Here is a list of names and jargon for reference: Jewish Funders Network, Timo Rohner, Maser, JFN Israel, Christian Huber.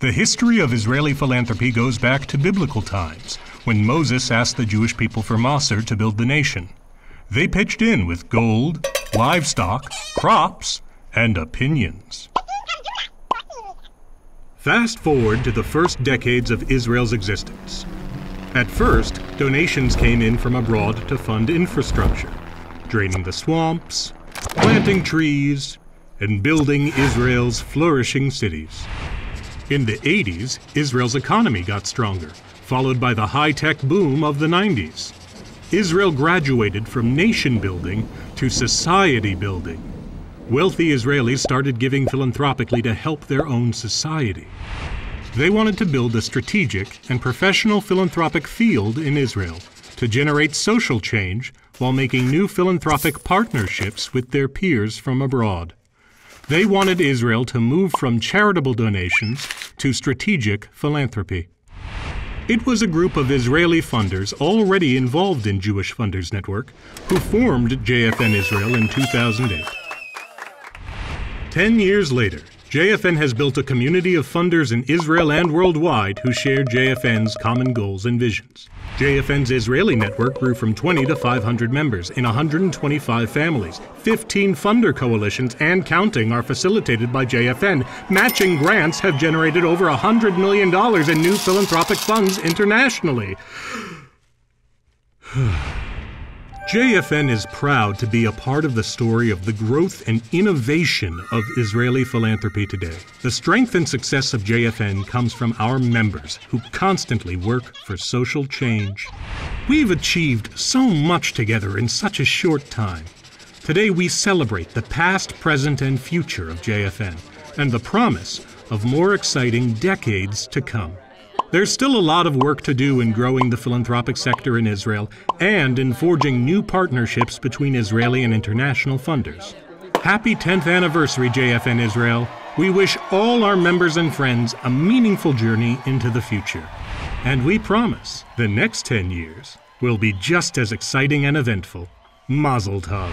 The history of Israeli philanthropy goes back to biblical times, when Moses asked the Jewish people for Maser to build the nation. They pitched in with gold, livestock, crops, and opinions. Fast forward to the first decades of Israel's existence. At first, donations came in from abroad to fund infrastructure, draining the swamps, planting trees, and building Israel's flourishing cities. In the 80s, Israel's economy got stronger, followed by the high-tech boom of the 90s. Israel graduated from nation building to society building. Wealthy Israelis started giving philanthropically to help their own society. They wanted to build a strategic and professional philanthropic field in Israel to generate social change while making new philanthropic partnerships with their peers from abroad. They wanted Israel to move from charitable donations to strategic philanthropy. It was a group of Israeli funders already involved in Jewish Funders Network who formed JFN Israel in 2008. 10 years later, JFN has built a community of funders in Israel and worldwide who share JFN's common goals and visions. JFN's Israeli network grew from 20 to 500 members in 125 families. 15 funder coalitions and counting are facilitated by JFN. Matching grants have generated over $100 million in new philanthropic funds internationally. JFN is proud to be a part of the story of the growth and innovation of Israeli philanthropy today. The strength and success of JFN comes from our members who constantly work for social change. We've achieved so much together in such a short time. Today we celebrate the past, present, and future of JFN and the promise of more exciting decades to come. There's still a lot of work to do in growing the philanthropic sector in Israel and in forging new partnerships between Israeli and international funders. Happy 10th anniversary, JFN Israel. We wish all our members and friends a meaningful journey into the future. And we promise the next 10 years will be just as exciting and eventful. Mazel Tov.